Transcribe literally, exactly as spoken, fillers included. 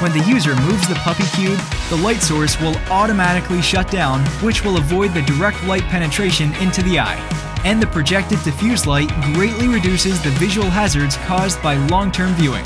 When the user moves the Puppy Cube, the light source will automatically shut down, which will avoid the direct light penetration into the eye. And the projected diffuse light greatly reduces the visual hazards caused by long-term viewing.